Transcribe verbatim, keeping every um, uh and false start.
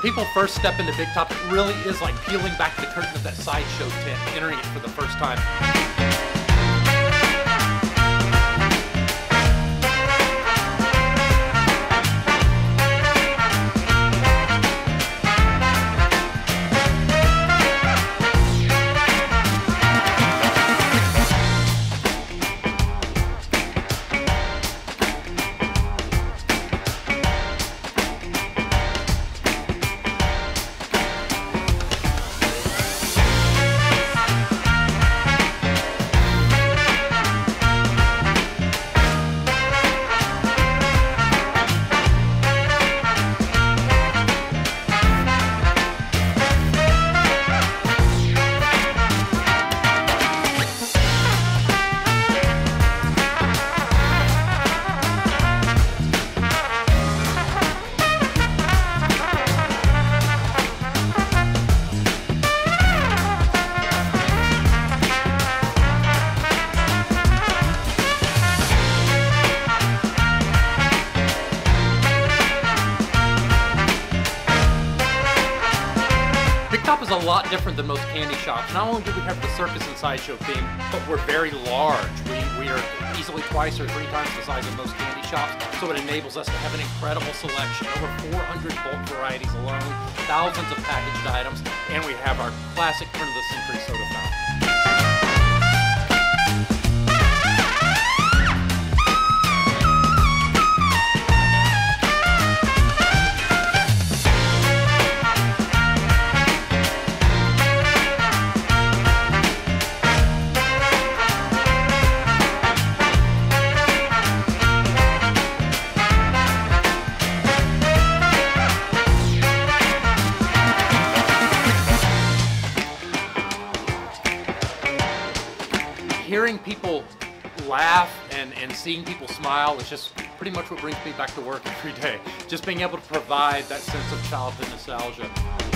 When people first step into Big Top, it really is like peeling back the curtain of that sideshow tent, entering it for the first time. Big Top is a lot different than most candy shops. Not only do we have the circus and sideshow theme, but we're very large. We, we are easily twice or three times the size of most candy shops, so it enables us to have an incredible selection. Over four hundred bulk varieties alone, thousands of packaged items, and we have our classic turn of the century soda fountain. Hearing people laugh and, and seeing people smile is just pretty much what brings me back to work every day. Just being able to provide that sense of childhood nostalgia.